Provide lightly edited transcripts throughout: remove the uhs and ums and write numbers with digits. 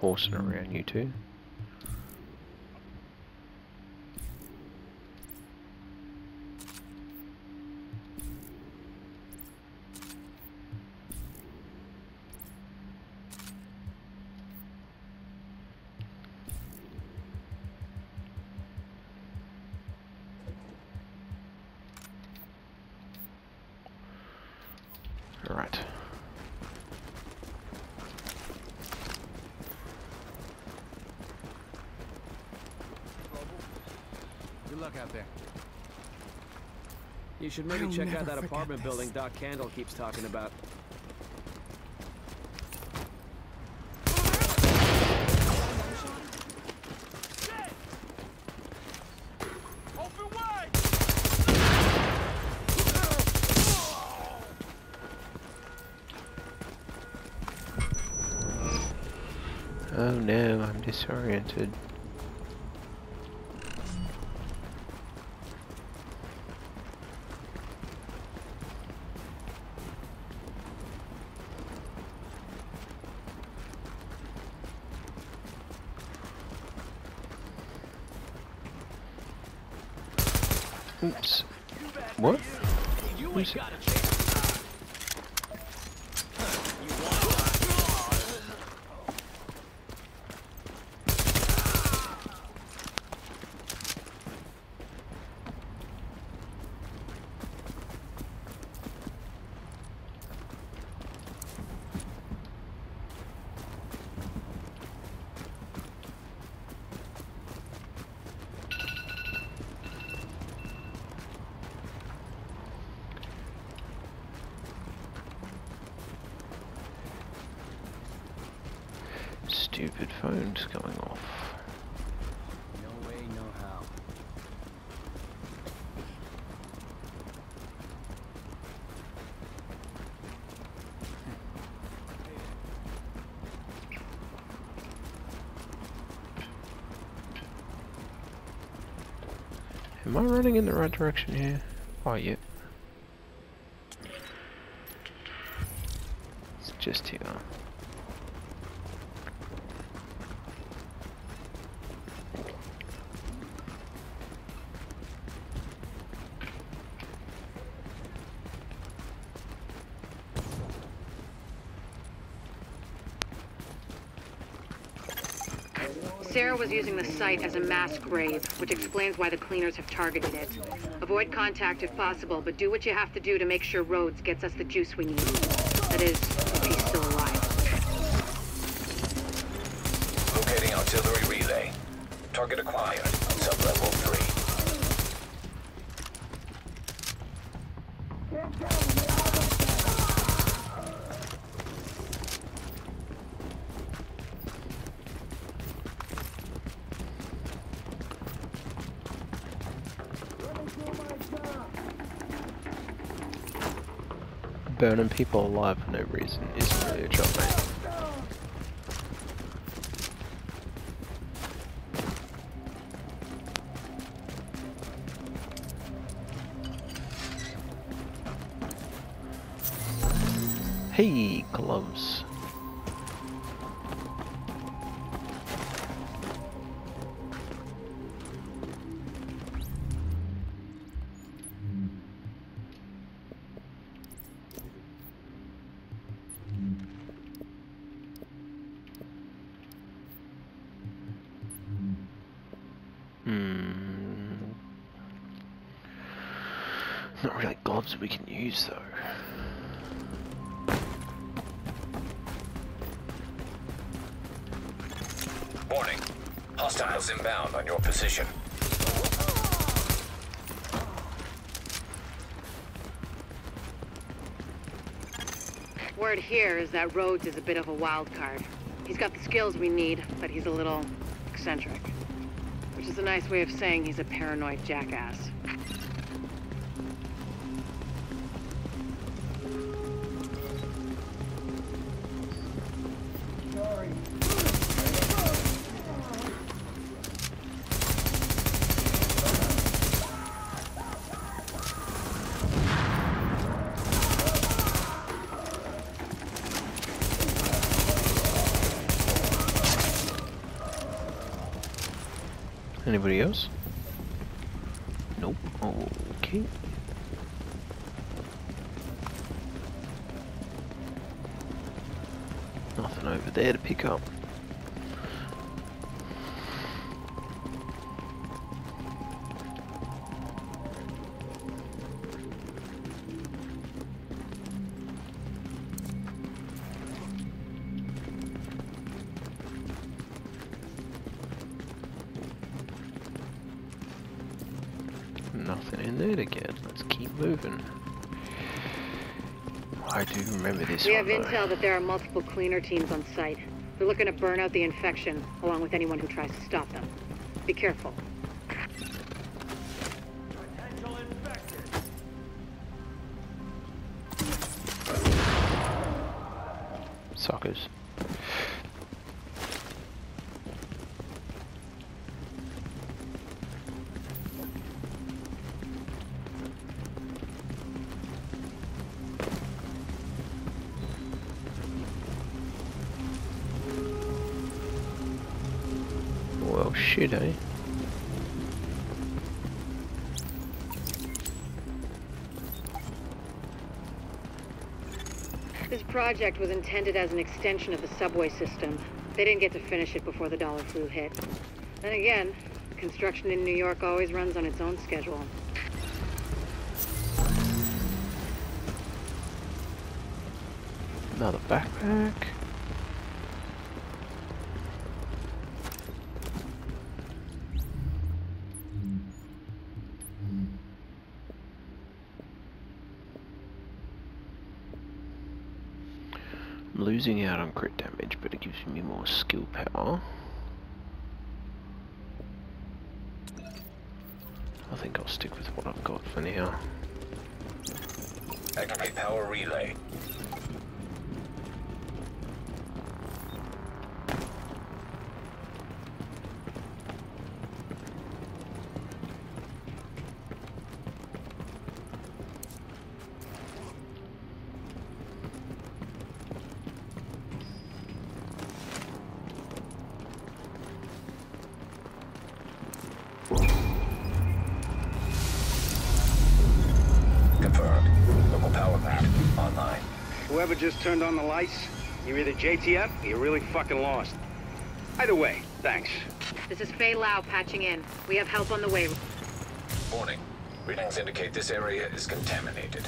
horsing around, you two. You should maybe check out that apartment building Doc Candle keeps talking about. Oh no, I'm disoriented. Oops. What? You ain't got a chance. Stupid phone's going off. No way, no how. Am I running in the right direction here? Oh, yep. Yeah. It's just here. Sarah was using the site as a mass grave, which explains why the cleaners have targeted it. Avoid contact if possible, but do what you have to do to make sure Rhodes gets us the juice we need. That is, if he's still alive. Locating artillery relay. Target acquired. Sublevel 3. Burning people alive for no reason isn't really a job, mate. Hey, gloves. Not really gloves we can use though. Warning. Hostiles inbound on your position. Word here is that Rhodes is a bit of a wild card. He's got the skills we need, but he's a little eccentric. Which is a nice way of saying he's a paranoid jackass. Anybody else? Nope. Okay. Nothing over there to pick up. Nothing in there to get. Let's keep moving. I do remember this one. We have intel that there are multiple cleaner teams on site. They're looking to burn out the infection, along with anyone who tries to stop them. Be careful. Potential infected. Suckers. Shit, eh? This project was intended as an extension of the subway system. They didn't get to finish it before the dollar flu hit. Then again, construction in New York always runs on its own schedule. Another backpack. Losing out on crit damage, but it gives me more skill power. I think I'll stick with what I've got for now. Activate power relay. Whoever just turned on the lights, you're either JTF or you're really fucking lost. Either way, thanks. This is Fei Lao patching in. We have help on the way. Warning. Readings indicate this area is contaminated.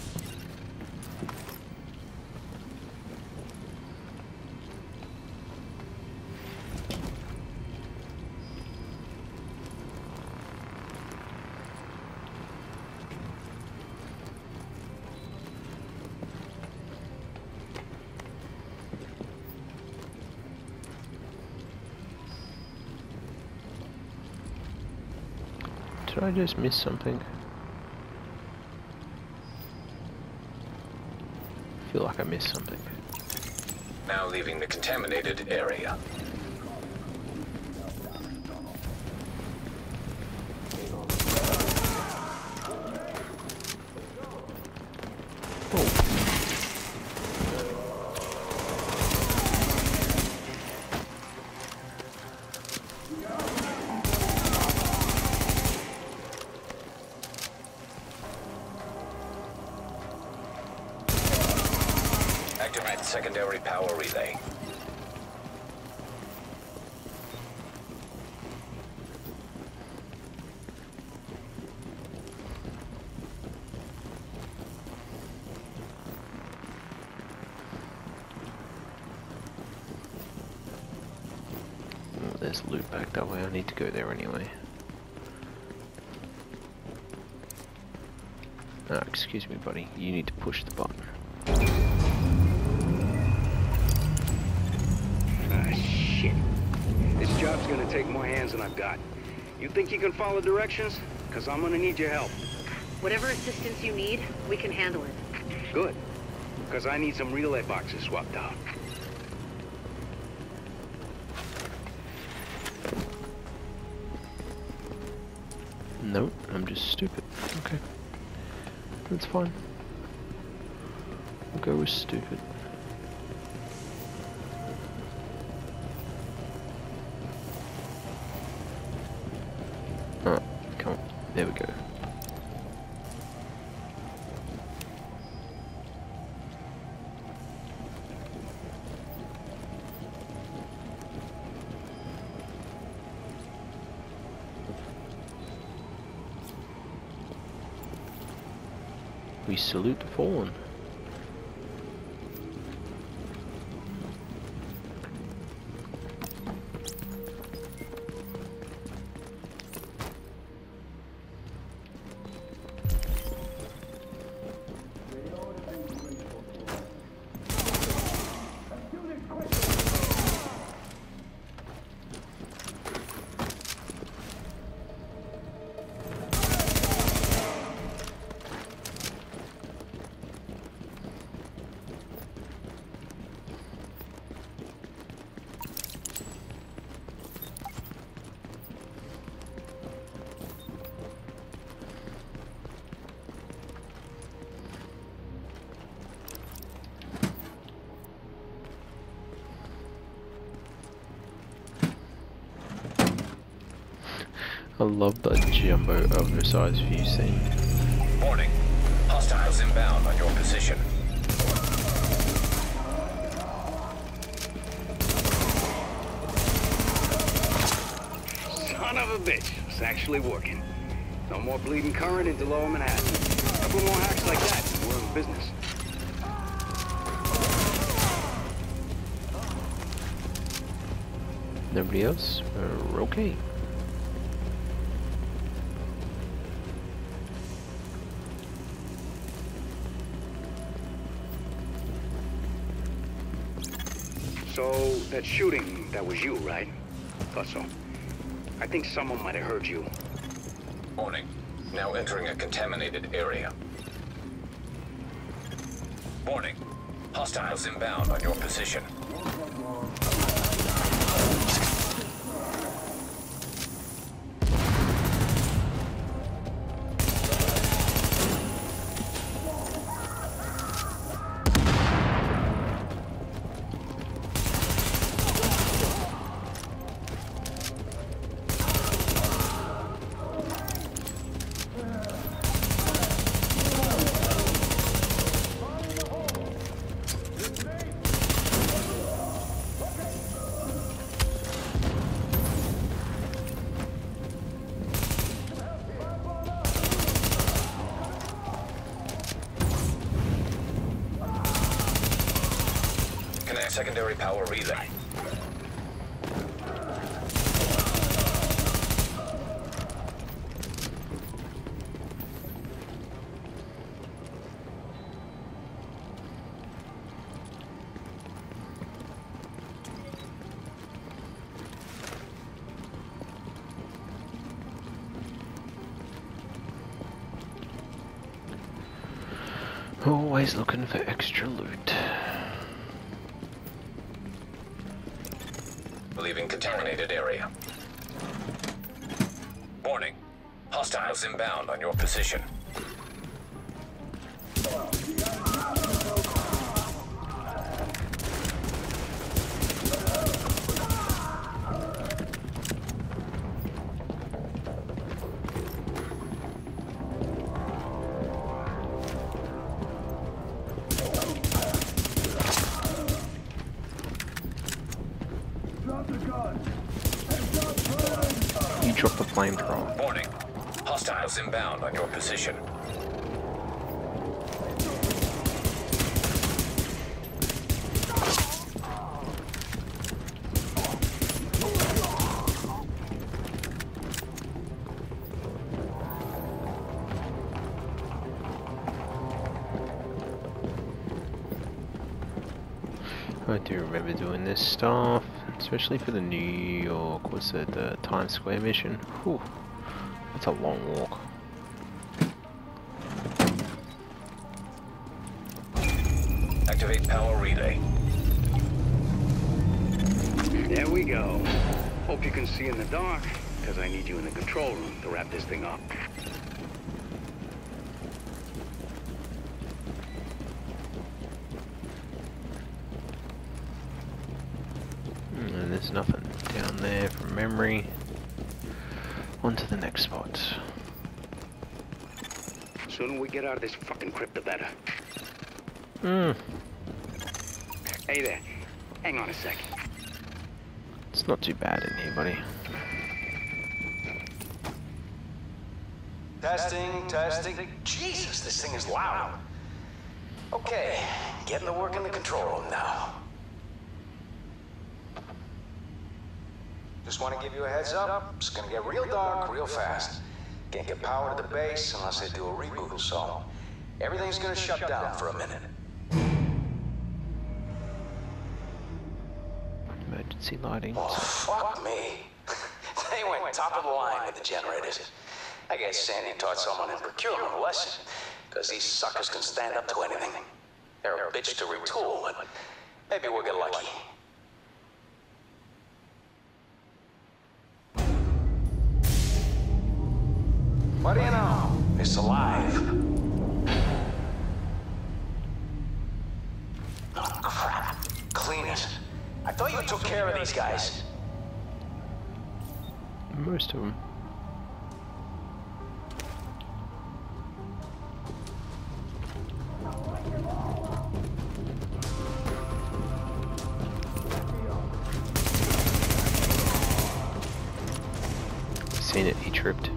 Did I just miss something? I feel like I missed something. Now leaving the contaminated area. Activate secondary power relay. Oh, there's loot back that way. I need to go there anyway. Oh, excuse me, buddy. You need to push the button. This job's gonna take more hands than I've got. You think you can follow directions? Because I'm gonna need your help. Whatever assistance you need, we can handle it. Good. Because I need some relay boxes swapped out. Nope, I'm just stupid. Okay. That's fine. We'll go with stupid. We salute the fallen. I love that jumbo oversized view scene. Warning. Hostiles inbound on your position. Son of a bitch. It's actually working. No more bleeding current into lower Manhattan. A couple more hacks like that and we're in business. Nobody else? Okay. So, that shooting, that was you, right? Thought so. I think someone might have heard you. Warning. Now entering a contaminated area. Warning. Hostiles inbound on your position. Secondary power relay. Always looking for extra loot. Leaving contaminated area. Warning. Hostiles inbound on your position. Inbound on your position. I do remember doing this stuff, especially for the New York, was it the Times Square mission? Whew. That's a long walk. Activate power relay. There we go. Hope you can see in the dark, because I need you in the control room to wrap this thing up. And there's nothing down there from memory. On to the next spot. Sooner we get out of this fucking crypt, the better. Hey there. Hang on a sec. It's not too bad in here, buddy. Testing. Jesus, this thing is loud. Okay, getting the work in the control room now. Just want to give you a heads up, it's gonna get real dark real fast. Can't get power to the base unless they do a reboot, so everything's gonna shut down for a minute. Emergency lighting. Oh, fuck me. They went top of the line with the generators. I guess Sandy taught someone in procurement a lesson, because these suckers can stand up to anything. They're a bitch to retool, but maybe we'll get lucky. What do you know? It's alive. Oh, crap. Cleaners. I thought you took care of these guys. Most of them. Seen it, he tripped.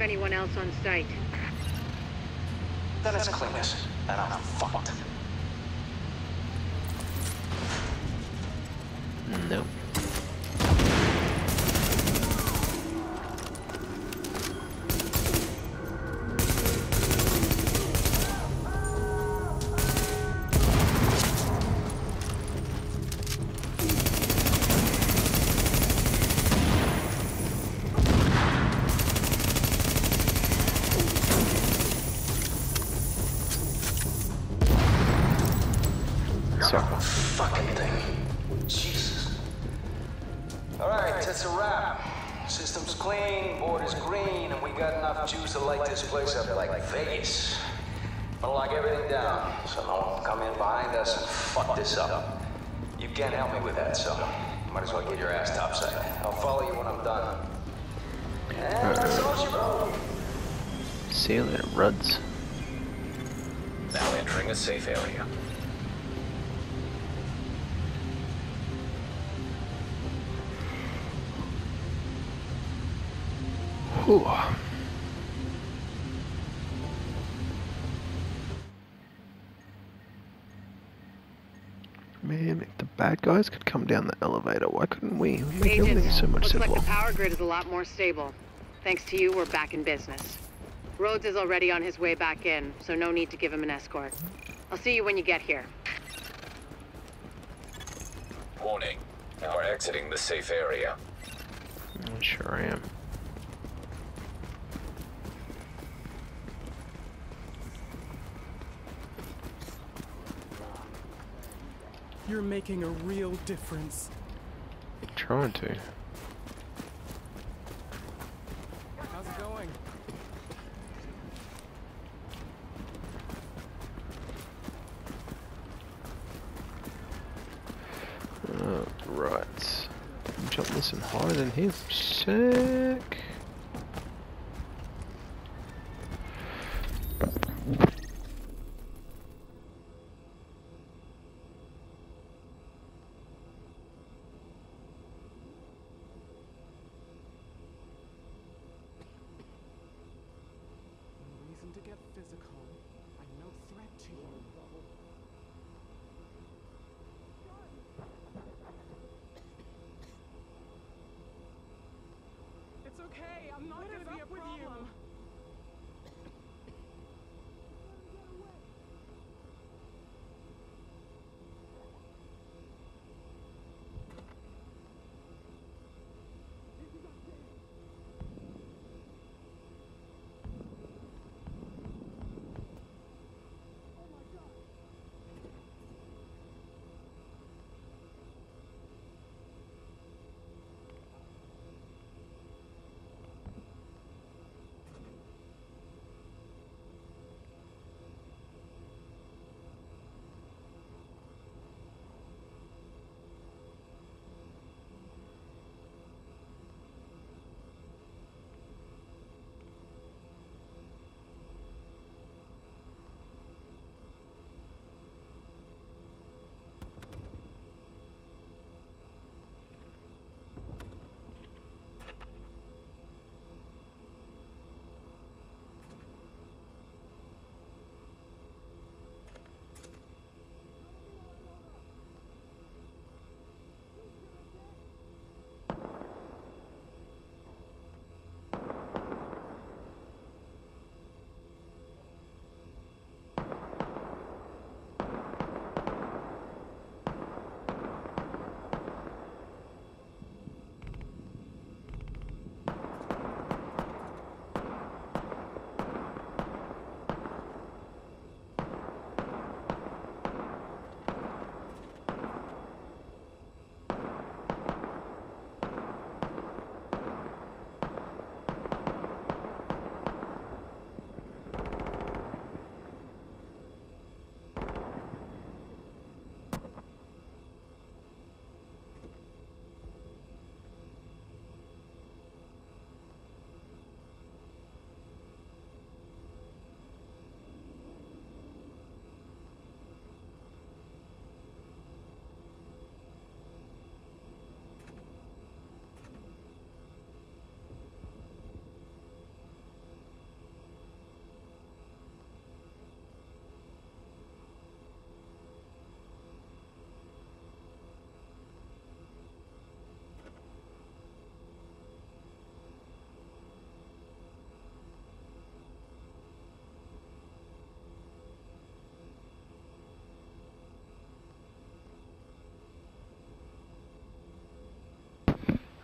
Anyone else on site? Then it's cleanest, and I'm fucked. No. Rhodes. Now entering a safe area. Whew. Man, if the bad guys could come down the elevator, why couldn't we? We're building so much simpler. Looks like the power grid is a lot more stable. Thanks to you, we're back in business. Rhodes is already on his way back in, so no need to give him an escort. I'll see you when you get here. Warning. Now we're exiting the safe area. I sure am. You're making a real difference. I'm trying to. How's it going? Right. Jump this and hide in here. Sick.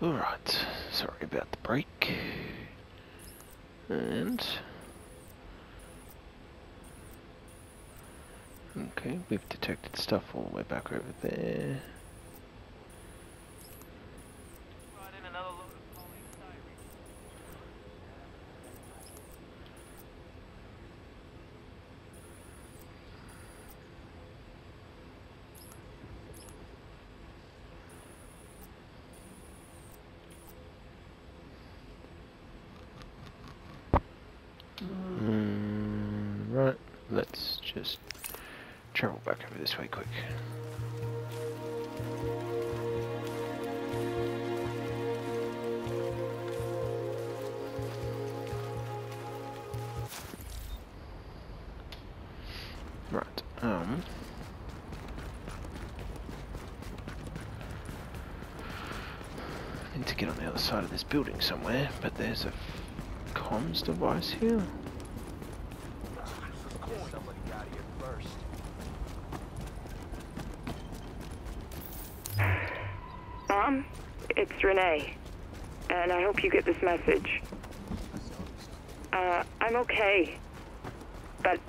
Alright, sorry about the break. And... okay, we've detected stuff all the way back over there. Right, let's just travel back over this way quick. Right, need to get on the other side of this building somewhere, but there's a comms device here. It's Renee, and I hope you get this message. I'm okay, but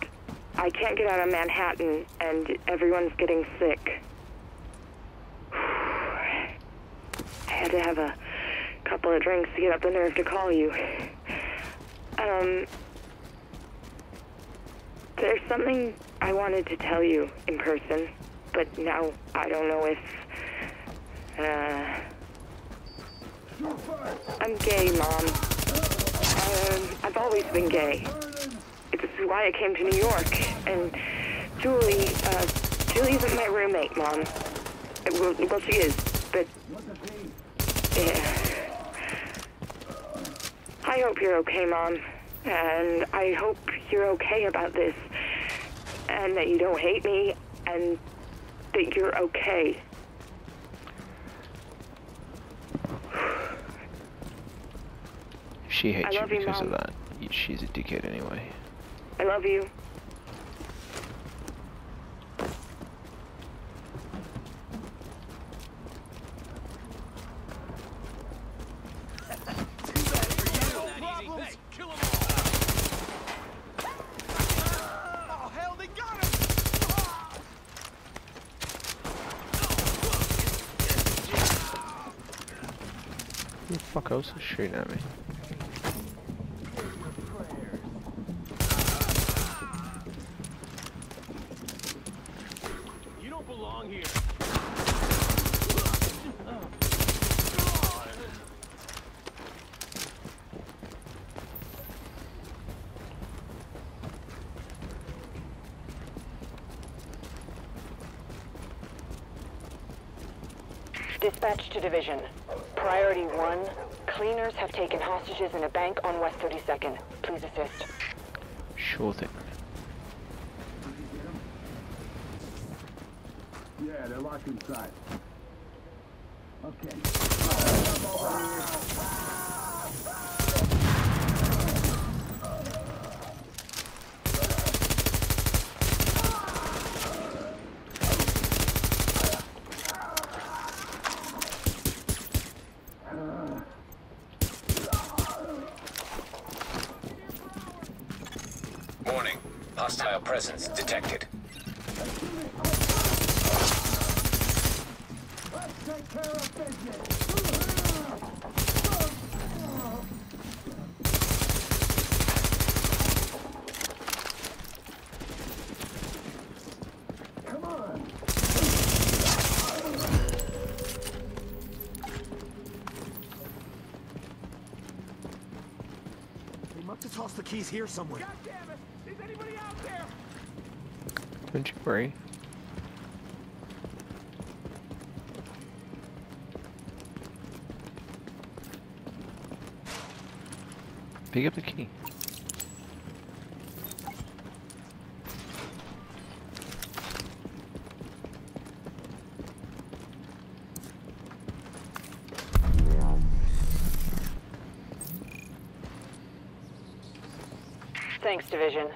I can't get out of Manhattan, and everyone's getting sick. I had to have a couple of drinks to get up the nerve to call you. There's something I wanted to tell you in person, but now I don't know if... I'm gay, Mom. I've always been gay. It's why I came to New York. And Julie isn't my roommate, Mom. Well, she is, but... yeah. I hope you're okay, Mom. And I hope you're okay about this. And that you don't hate me. And that you're okay. She hates you because of that. She's a dickhead anyway. I love you. Who the fuck else is shooting at me? Dispatch to division. Priority 1, cleaners have taken hostages in a bank on West 32nd. Please assist. Sure thing. Yeah, they're locked inside. Okay. Warning. Hostile presence detected. The keys here somewhere. God damn it! Is anybody out there? Don't you worry. Pick up the key. Thanks, Division.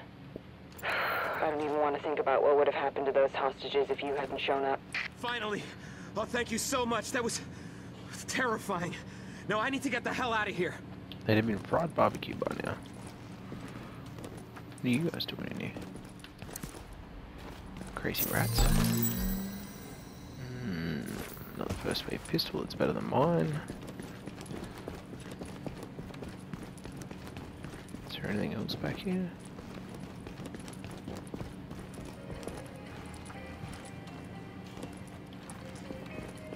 I don't even want to think about what would have happened to those hostages if you hadn't shown up. Finally! Oh, thank you so much. That was terrifying. No, I need to get the hell out of here. They didn't mean fraud barbecue by now. What are you guys doing in here? Crazy rats. Not the first wave pistol, it's better than mine. Is there anything else back here?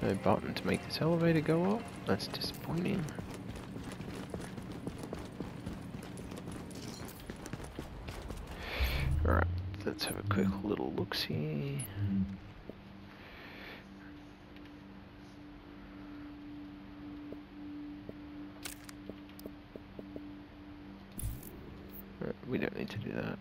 No button to make this elevator go up? That's disappointing. Alright, let's have a quick little look-see. Right, we don't need to do that.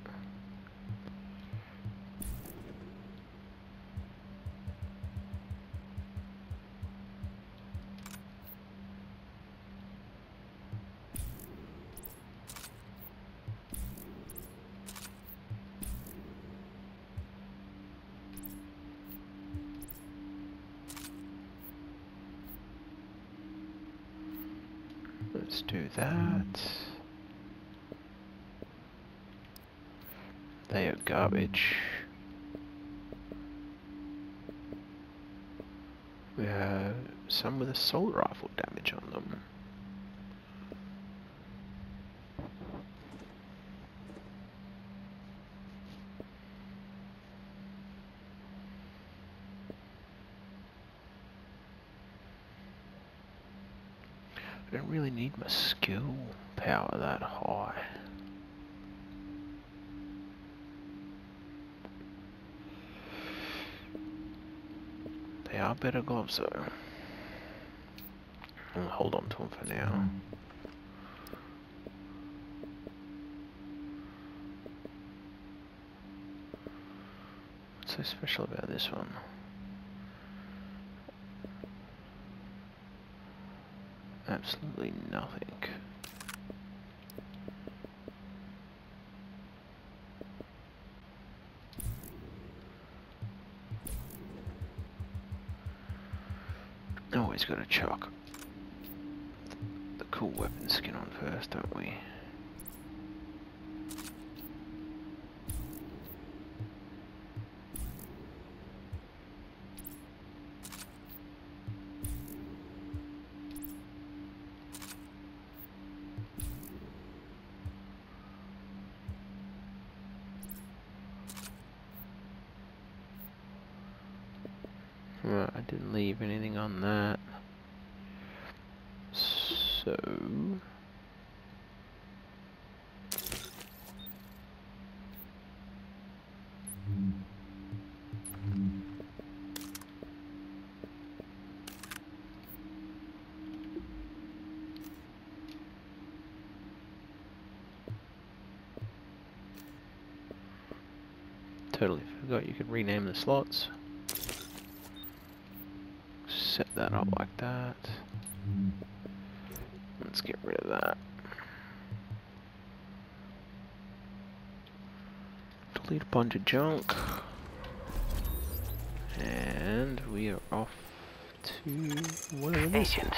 Let's do that. They are garbage. We have some with assault rifle damage on them. I don't really need my skill power that high. They are better gloves though. I'll hold on to them for now. What's so special about this one? Absolutely nothing. Always gotta chuck the cool weapon skin on first, don't we? I didn't leave anything on that, so totally forgot you could rename the slots. Set that up like that. Let's get rid of that. Delete a bunch of junk. And we are off to one of the stations.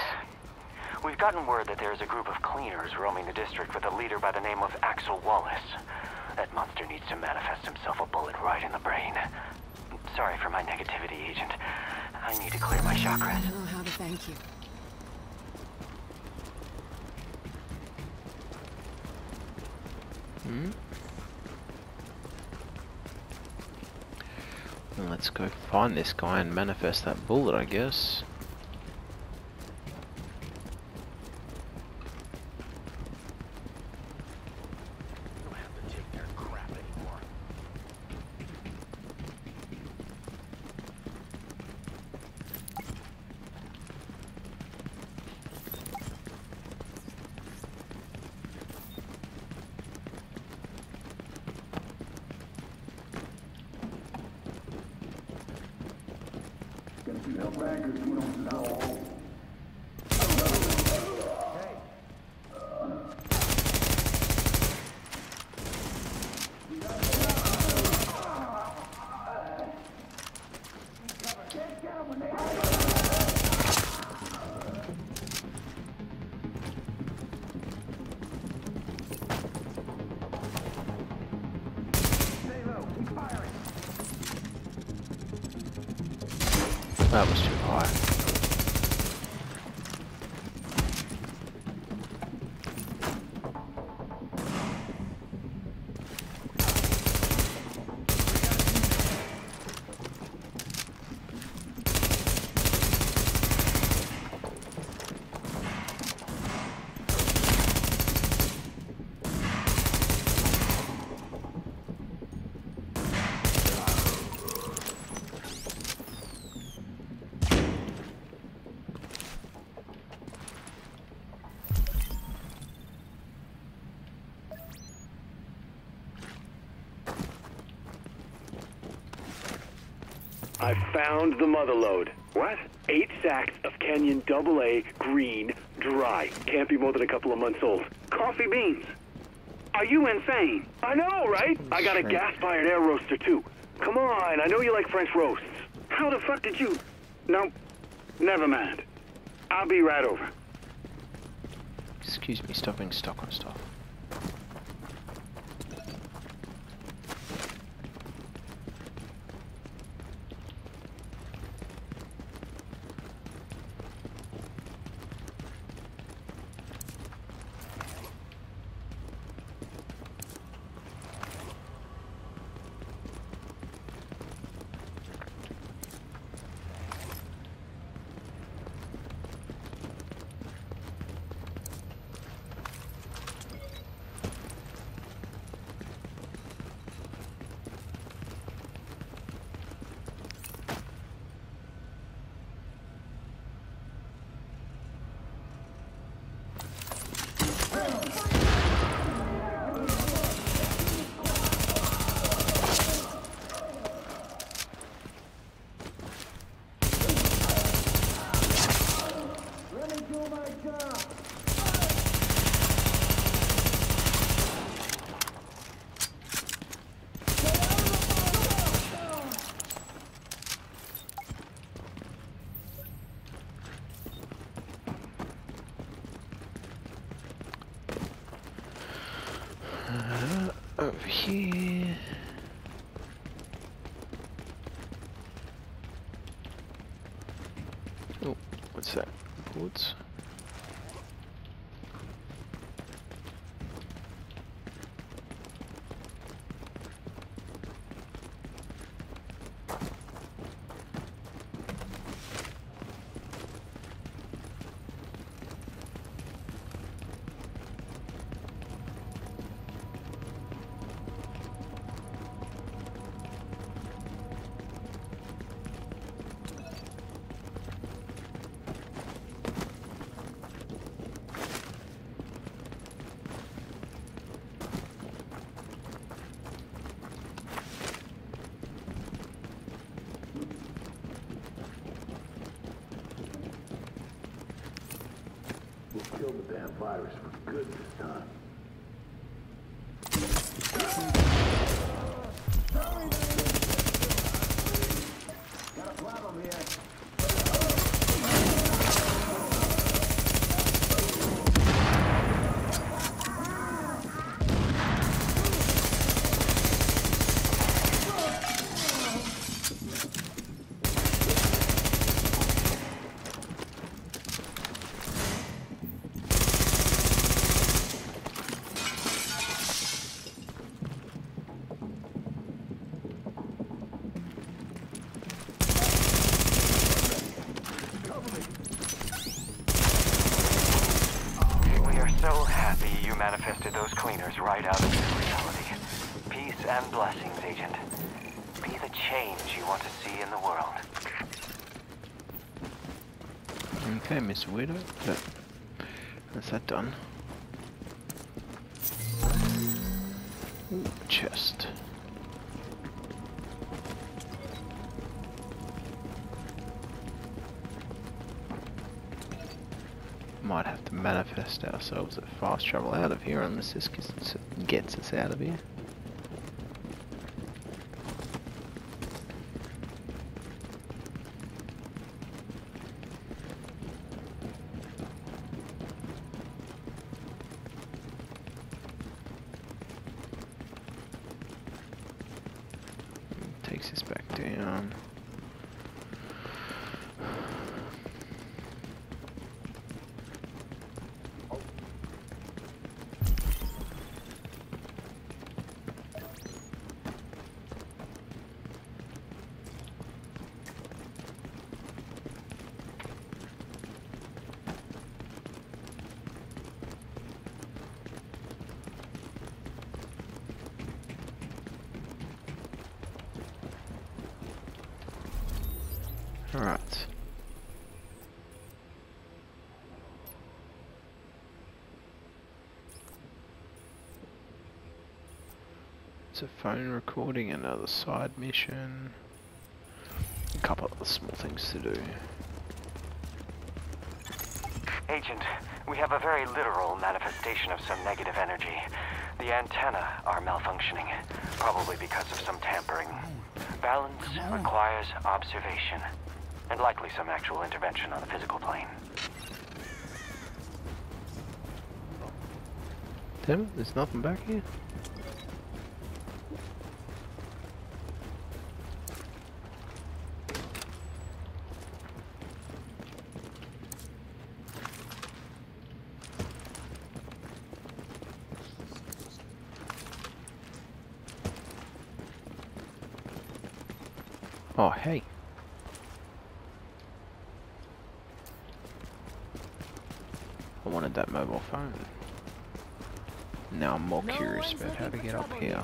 We've gotten word that there is a group of cleaners roaming the district with a leader by the name of Axel Wallace. That monster needs to manifest himself a bullet right in the brain. Sorry for my negativity, Agent. I need to clear my chakras. I don't know how to thank you. Well, let's go find this guy and manifest that bullet, I guess. That was too high. I found the mother load. What? 8 sacks of Kenyan AA green, dry. Can't be more than a couple of months old. Coffee beans. Are you insane? I know, right? I got a gas-fired air roaster, too. Come on, I know you like French roasts. How the fuck did you... No, never mind. I'll be right over. Excuse me, stop being stuck on stuff. Oh, what's that? Boards? Virus for good this time. Right out of this reality. Peace and blessings, Agent. Be the change you want to see in the world. Okay, Miss Widow. That's that done. Ooh, chest. Might have to manifest ourselves at fast travel out of here unless this gets us out of here. Takes us back down. Alright. It's a phone recording, another side mission. A couple of small things to do. Agent, we have a very literal manifestation of some negative energy. The antennae are malfunctioning, probably because of some tampering. Balance requires observation, and likely some actual intervention on the physical plane. Damn it, there's nothing back here. Oh, hey. I wanted that mobile phone. Now I'm more curious about how to get up here.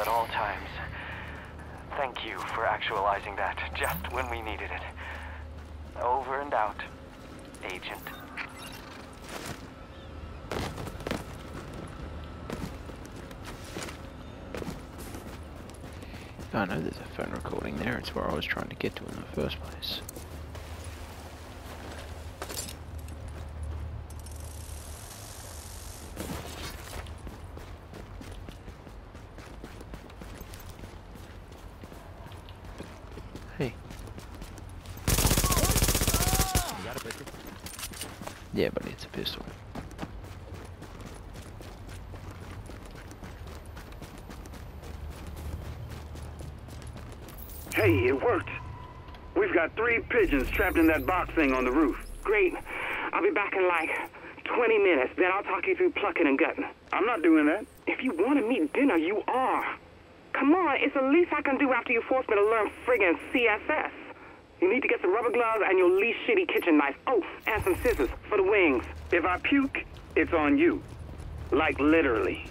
At all times. Thank you for actualizing that just when we needed it. Over and out, Agent. I know there's a phone recording there. It's where I was trying to get to in the first place. Yeah, but it's a pistol. Hey, it worked. We've got 3 pigeons trapped in that box thing on the roof. Great. I'll be back in like 20 minutes, then I'll talk you through plucking and gutting. I'm not doing that. If you want to meet dinner, you are. Come on, it's the least I can do after you forced me to learn friggin' CSS. You need to get some rubber gloves and your least shitty kitchen knife. Oh, and some scissors for the wings. If I puke, it's on you. Like, literally.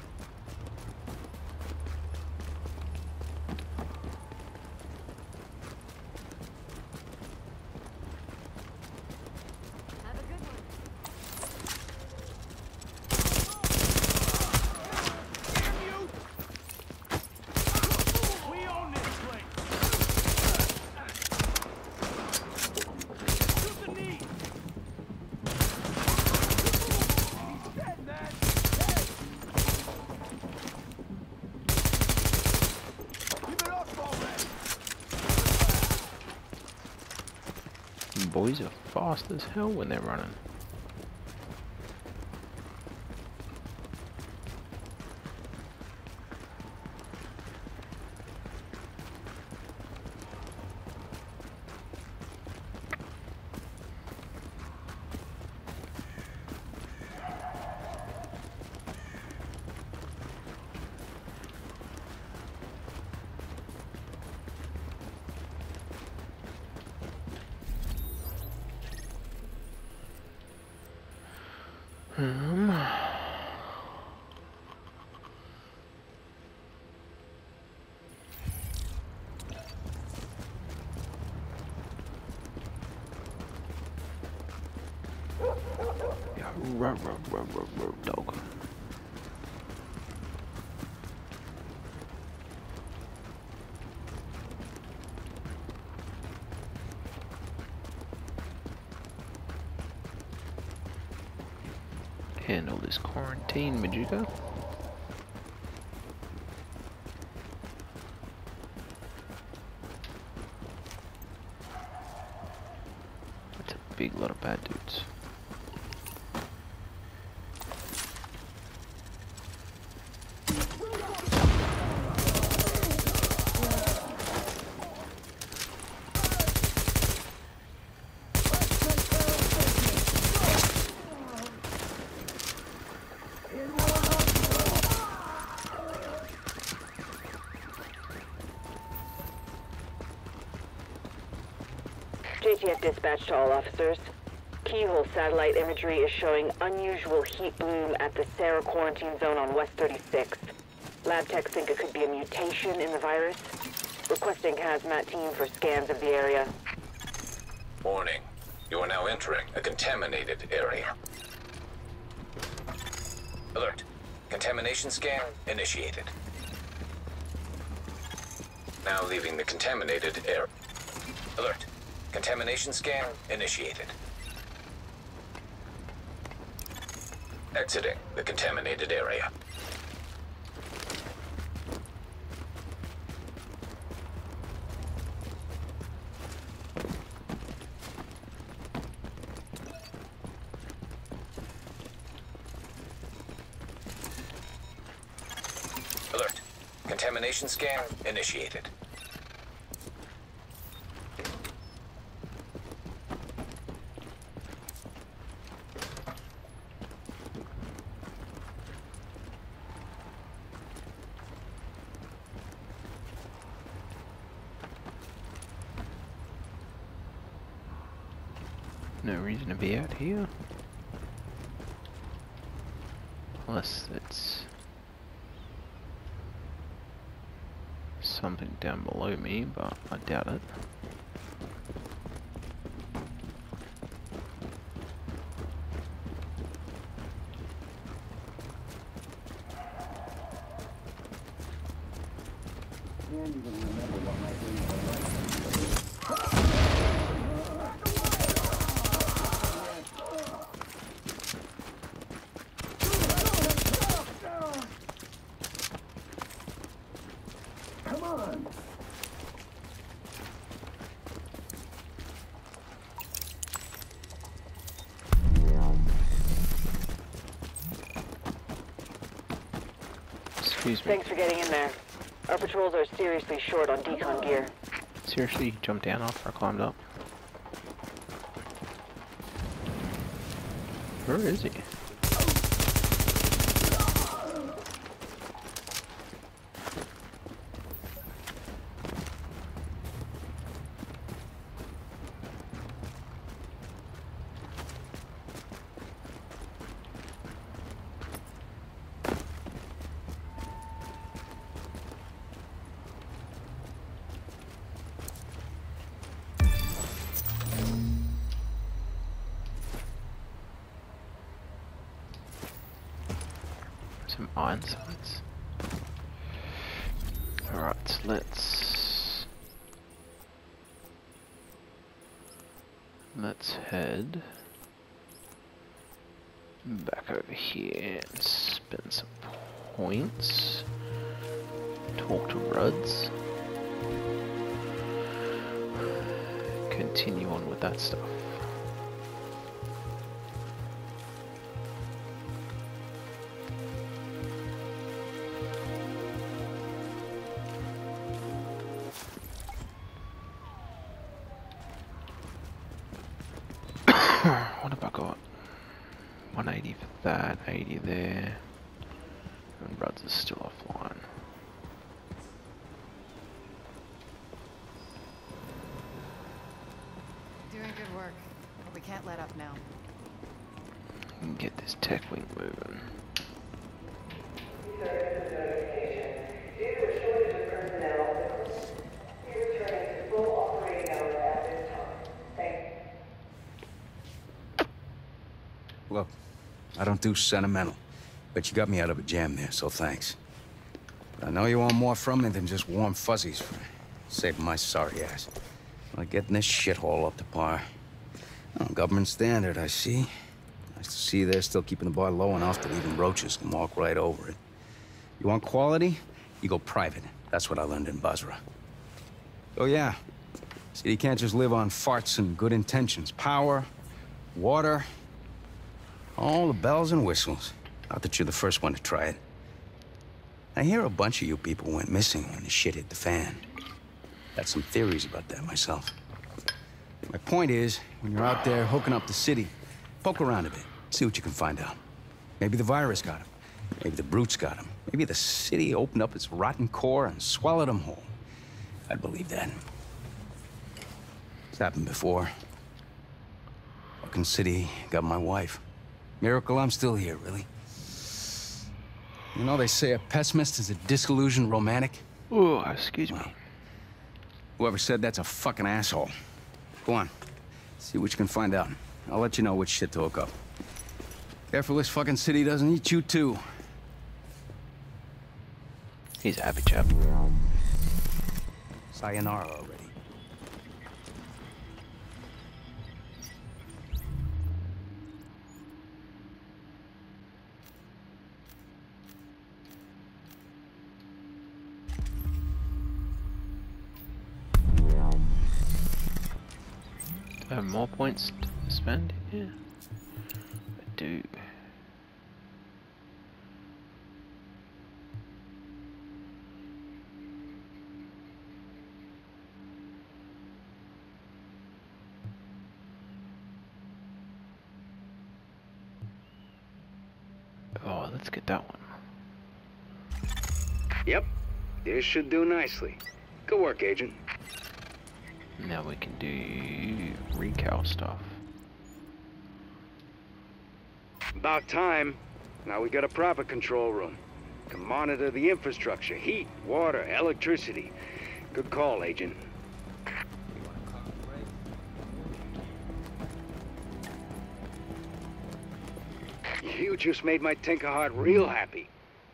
boys are fast as hell when they're running. Dog. Handle this quarantine, Majuka. That's a big lot of bad dudes. Dispatch to all officers. Keyhole satellite imagery is showing unusual heat bloom at the Sarah quarantine zone on West 36th. Lab techs think it could be a mutation in the virus. Requesting hazmat team for scans of the area. Warning. You are now entering a contaminated area. Alert. Contamination scan initiated. Now leaving the contaminated area. Alert. Contamination scan initiated. Exiting the contaminated area. Alert. Contamination scan initiated. Be out here, unless it's something down below me, but I doubt it. Thanks for getting in there. Our patrols are seriously short on decon gear. Seriously, jumped down after I climbed up. Where is he? Insides. Alright, let's head back over here and spend some points. Talk to Rhodes. continue on with that stuff. What have I got? 180 for that, 80 there, and Ruds is still offline. Doing good work, but we can't let up now. We can get this tech wing moving. Look, I don't do sentimental, but you got me out of a jam there, so thanks. But I know you want more from me than just warm fuzzies for saving my sorry ass. Like getting this shithole up to par. Oh, government standard, I see. Nice to see they're still keeping the bar low enough that even roaches can walk right over it. You want quality? You go private. That's what I learned in Basra. Oh yeah, see, you can't just live on farts and good intentions. Power, water, all the bells and whistles. Not that you're the first one to try it. I hear a bunch of you people went missing when the shit hit the fan. Got some theories about that myself. My point is, when you're out there hooking up the city, poke around a bit, see what you can find out. Maybe the virus got him. Maybe the brutes got him. Maybe the city opened up its rotten core and swallowed him whole. I'd believe that. It's happened before. Fucking city got my wife. Miracle I'm still here, really. You know, they say a pessimist is a disillusioned romantic. Oh, excuse me. Well, whoever said that's a fucking asshole. Go on, see what you can find out. I'll let you know which shit to hook up. Careful this fucking city doesn't eat you too. He's a happy chap. Sayonara already. More points to spend? Yeah, I do. Oh, let's get that one. Yep, this should do nicely. Good work, Agent. Now we can do recal stuff. About time. Now we got a proper control room. Can monitor the infrastructure, heat, water, electricity. Good call, Agent. You just made my Tinkerheart real happy.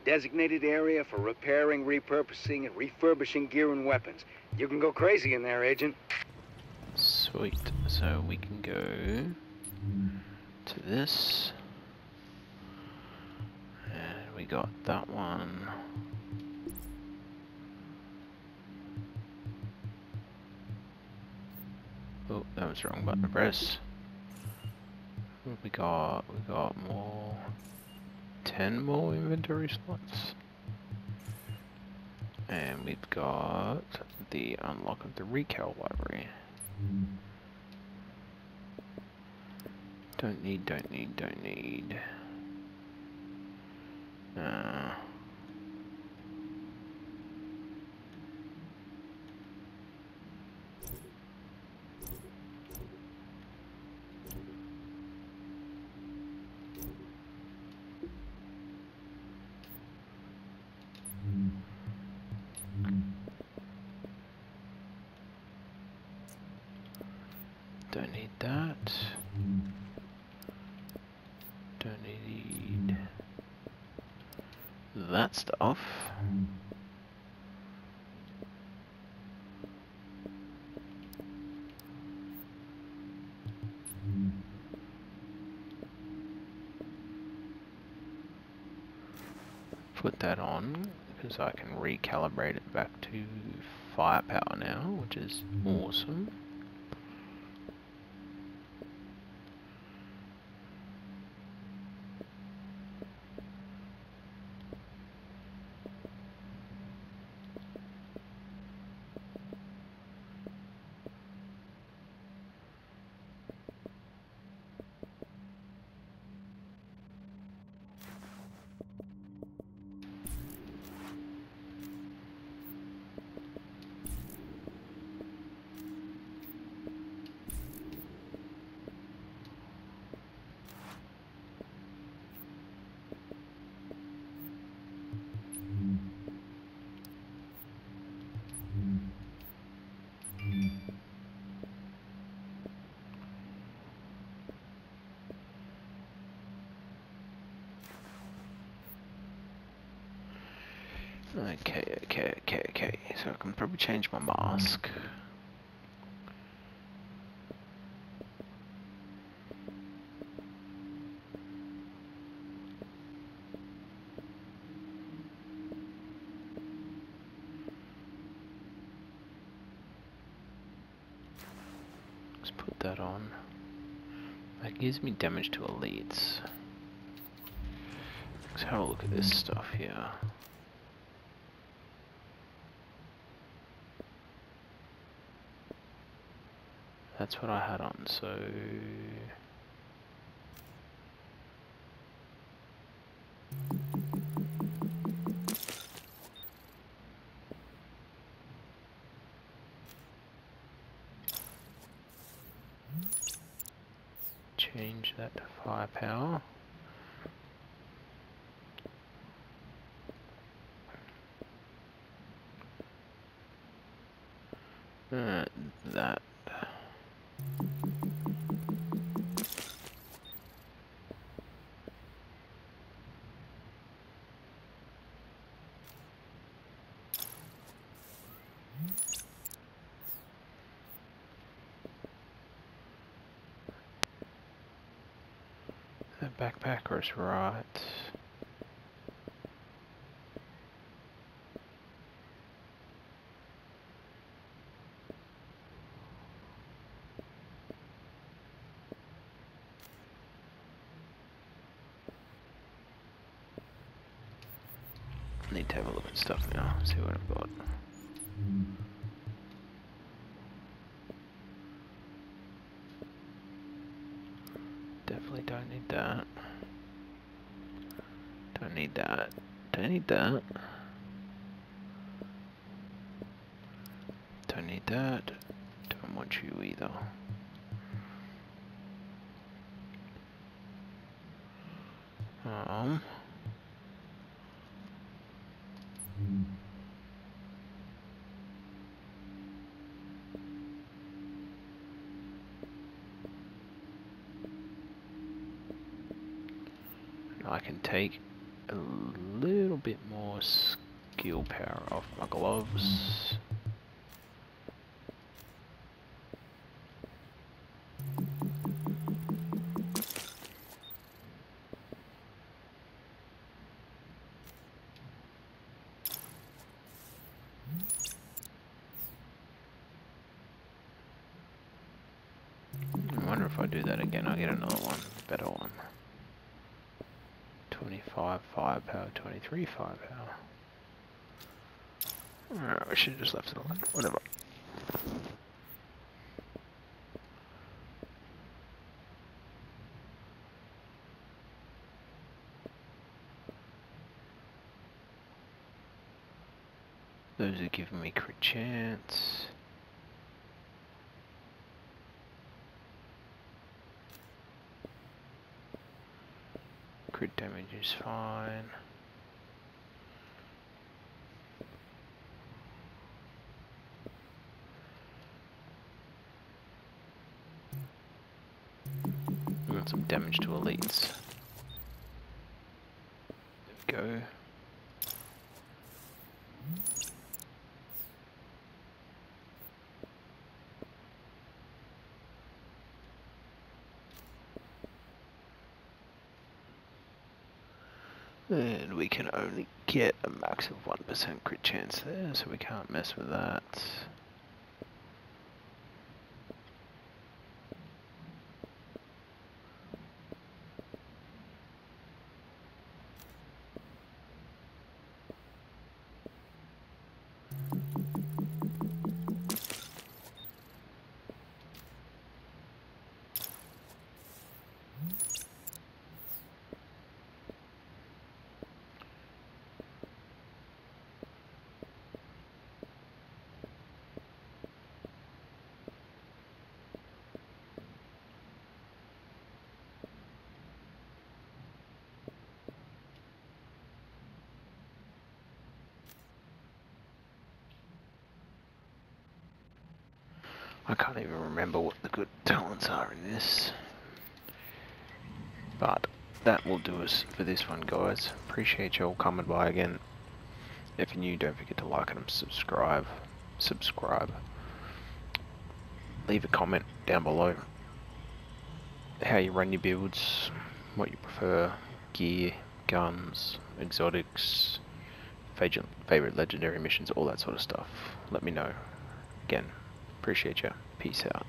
Designated area for repairing, repurposing, and refurbishing gear and weapons. You can go crazy in there, Agent. Sweet. So we can go to this. And we got that one. Oh, that was the wrong button to press. We got more. 10 more inventory slots, and we've got the unlock of the recal library. Don't need. Don't need that. Don't need that stuff. Put that on because I can recalibrate it back to firepower now, which is awesome. Okay, so I can probably change my mask. Let's put that on. That gives me damage to elites. Let's have a look at this stuff here. That's what I had on, so... change that to firepower. That. That backpacker's right. Need to have a look at stuff now, see what I've got. Definitely don't need that. Don't need that. Don't need that. Don't need that. Don't want you either. I can take a little bit more skill power off my gloves. I wonder if I do that again, I'll get another one, better one. 25 firepower, 23 firepower. Alright, we should have just left it alone. Whatever. Those are giving me crit chance. Crit damage is fine. We want some damage to elites. There we go. And we can only get a max of 1% crit chance there, so we can't mess with that. I can't even remember what the good talents are in this. But that will do us for this one, guys. Appreciate you all coming by again. If you're new, don't forget to like and subscribe. Leave a comment down below. How you run your builds, what you prefer, gear, guns, exotics, favorite legendary missions, all that sort of stuff. Let me know. Again, appreciate you. Peace out.